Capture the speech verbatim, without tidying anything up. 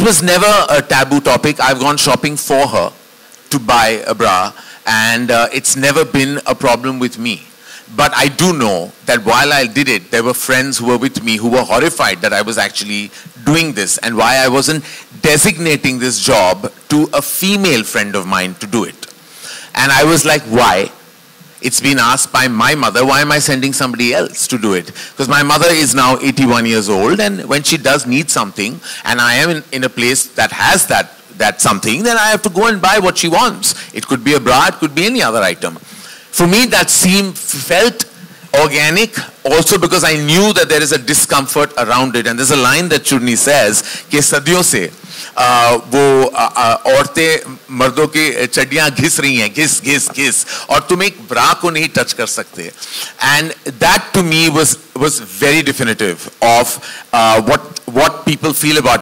it was never a taboo topic. I've gone shopping for her to buy a bra, and uh, it's never been a problem with me. But I do know that while I did it, there were friends who were with me who were horrified that I was actually doing this and why I wasn't designating this job to a female friend of mine to do it. And I was like, why? It's been asked by my mother, why am I sending somebody else to do it? Because my mother is now eighty-one years old, and when she does need something, and I am in, in a place that has that, that something, then I have to go and buy what she wants. It could be a bra, it could be any other item. For me, that seemed, felt organic, also because I knew that there is a discomfort around it. And there's a line that Churni says, कि सदियों से वो औरतें मर्दों की चड्डियां घिस रही हैं, घिस घिस घिस, और तुम एक ब्रा को नहीं टच कर सकते. And that to me was was very definitive of uh, what what people feel about.